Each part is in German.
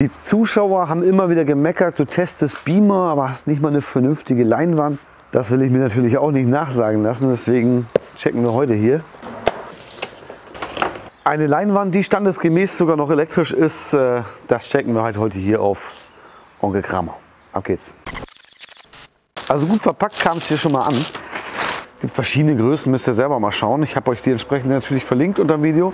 Die Zuschauer haben immer wieder gemeckert, du testest Beamer, aber hast nicht mal eine vernünftige Leinwand. Das will ich mir natürlich auch nicht nachsagen lassen, deswegen checken wir heute hier. Eine Leinwand, die standesgemäß sogar noch elektrisch ist, das checken wir halt heute hier auf Onkel Kramer. Ab geht's. Also gut verpackt kam es hier schon mal an. Es gibt verschiedene Größen, müsst ihr selber mal schauen. Ich habe euch die entsprechend natürlich verlinkt unter dem Video.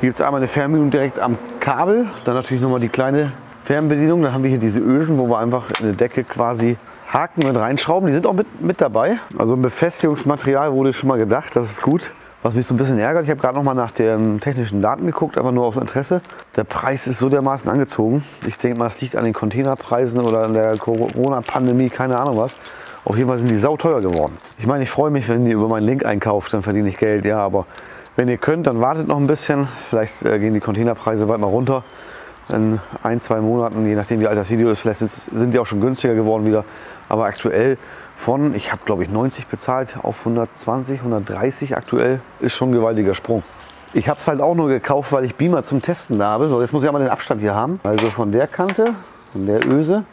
Hier gibt es einmal eine Fernbedienung direkt am Kabel, dann natürlich nochmal die kleine Fernbedienung. Dann haben wir hier diese Ösen, wo wir einfach in die Decke quasi Haken mit reinschrauben. Die sind auch mit dabei. Also ein Befestigungsmaterial wurde schon mal gedacht, das ist gut. Was mich so ein bisschen ärgert, ich habe gerade noch mal nach den technischen Daten geguckt, einfach nur aus Interesse. Der Preis ist so dermaßen angezogen. Ich denke mal, es liegt an den Containerpreisen oder an der Corona-Pandemie, keine Ahnung was. Auf jeden Fall sind die sauteuer geworden. Ich meine, ich freue mich, wenn ihr über meinen Link einkauft, dann verdiene ich Geld. Ja, aber wenn ihr könnt, dann wartet noch ein bisschen. Vielleicht gehen die Containerpreise bald mal runter. In ein, zwei Monaten, je nachdem wie alt das Video ist, vielleicht sind die auch schon günstiger geworden wieder. Aber aktuell von, ich habe glaube ich 90 bezahlt, auf 120, 130 aktuell, ist schon ein gewaltiger Sprung. Ich habe es halt auch nur gekauft, weil ich Beamer zum Testen habe. So, jetzt muss ich einmal den Abstand hier haben. Also von der Kante, von der Öse.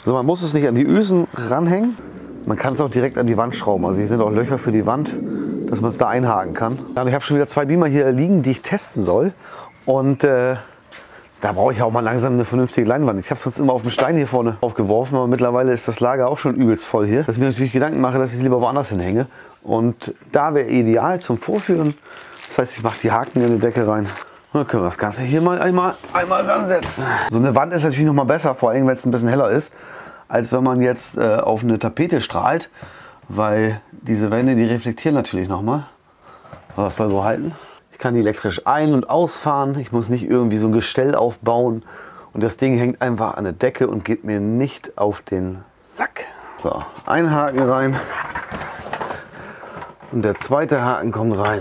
Also man muss es nicht an die Ösen ranhängen. Man kann es auch direkt an die Wand schrauben. Also hier sind auch Löcher für die Wand, dass man es da einhaken kann. Ja, und ich habe schon wieder zwei Beamer hier liegen, die ich testen soll. Und da brauche ich auch mal langsam eine vernünftige Leinwand. Ich habe es sonst immer auf dem Stein hier vorne aufgeworfen, aber mittlerweile ist das Lager auch schon übelst voll hier. Dass ich mir natürlich Gedanken mache, dass ich lieber woanders hinhänge. Und da wäre ideal zum Vorführen. Das heißt, ich mache die Haken in die Decke rein. Und dann können wir das Ganze hier mal einmal ransetzen. So eine Wand ist natürlich noch mal besser, vor allem wenn es ein bisschen heller ist, als wenn man jetzt auf eine Tapete strahlt. Weil diese Wände, die reflektieren natürlich noch mal. Aber das soll so halten. Ich kann die elektrisch ein- und ausfahren, ich muss nicht irgendwie so ein Gestell aufbauen und das Ding hängt einfach an der Decke und geht mir nicht auf den Sack. So, ein Haken rein und der zweite Haken kommt rein.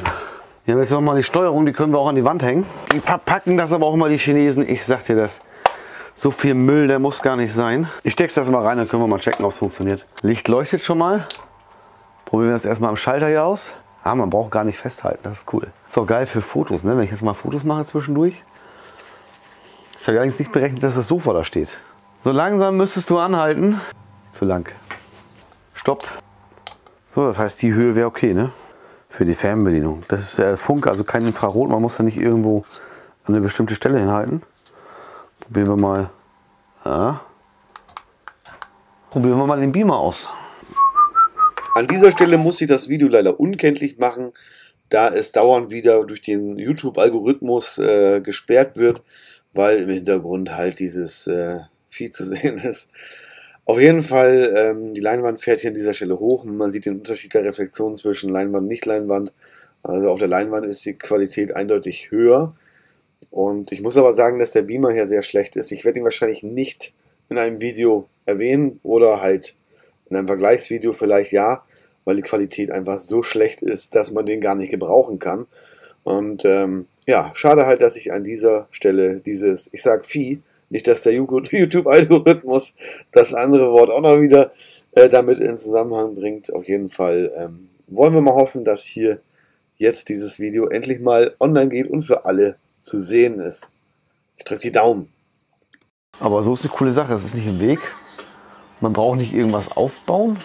Hier haben wir jetzt nochmal die Steuerung, die können wir auch an die Wand hängen. Die verpacken das aber auch mal die Chinesen, ich sag dir das. So viel Müll, der muss gar nicht sein. Ich steck's das mal rein, dann können wir mal checken, ob es funktioniert. Licht leuchtet schon mal. Probieren wir das erstmal am Schalter hier aus. Ah, man braucht gar nicht festhalten, das ist cool. Ist auch geil für Fotos, ne? Wenn ich jetzt mal Fotos mache zwischendurch. Ist ja allerdings nicht berechnet, dass das Sofa da steht. So langsam müsstest du anhalten. Zu lang. Stopp. So, das heißt, die Höhe wäre okay, ne? Für die Fernbedienung. Das ist Funk, also kein Infrarot. Man muss da nicht irgendwo an eine bestimmte Stelle hinhalten. Probieren wir mal. Ja. Probieren wir mal den Beamer aus. An dieser Stelle muss ich das Video leider unkenntlich machen, da es dauernd wieder durch den YouTube-Algorithmus gesperrt wird, weil im Hintergrund halt dieses Vieh zu sehen ist. Auf jeden Fall, die Leinwand fährt hier an dieser Stelle hoch und man sieht den Unterschied der Reflexion zwischen Leinwand und Nicht-Leinwand. Also auf der Leinwand ist die Qualität eindeutig höher und ich muss aber sagen, dass der Beamer hier sehr schlecht ist. Ich werde ihn wahrscheinlich nicht in einem Video erwähnen oder halt in einem Vergleichsvideo vielleicht ja, weil die Qualität einfach so schlecht ist, dass man den gar nicht gebrauchen kann. Und ja, schade halt, dass ich an dieser Stelle dieses, ich sag Vieh, nicht dass der YouTube-Algorithmus das andere Wort auch noch wieder damit in Zusammenhang bringt. Auf jeden Fall wollen wir mal hoffen, dass hier jetzt dieses Video endlich mal online geht und für alle zu sehen ist. Ich drücke die Daumen. Aber so ist eine coole Sache, es ist nicht im Weg. Man braucht nicht irgendwas aufbauen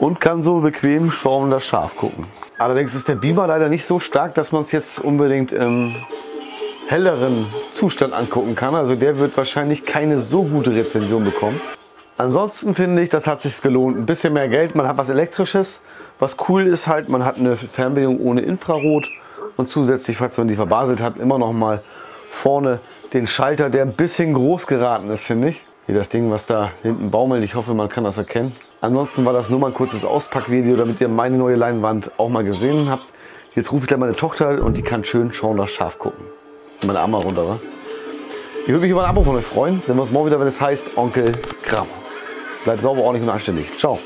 und kann so bequem schauen, das scharf gucken. Allerdings ist der Beamer leider nicht so stark, dass man es jetzt unbedingt im helleren Zustand angucken kann. Also der wird wahrscheinlich keine so gute Rezension bekommen. Ansonsten finde ich, das hat sich gelohnt. Ein bisschen mehr Geld, man hat was Elektrisches. Was cool ist halt, man hat eine Fernbedienung ohne Infrarot und zusätzlich, falls man die verbaselt hat, immer noch mal vorne den Schalter, der ein bisschen groß geraten ist, finde ich. Hier das Ding, was da hinten baumelt. Ich hoffe, man kann das erkennen. Ansonsten war das nur mal ein kurzes Auspackvideo, damit ihr meine neue Leinwand auch mal gesehen habt. Jetzt rufe ich gleich meine Tochter und die kann schön schauen, das Schaf gucken. Meine Arme runter, wa? Ich würde mich über ein Abo von euch freuen. Sehen wir uns morgen wieder, wenn es heißt Onkel Kramer. Bleibt sauber, ordentlich und anständig. Ciao.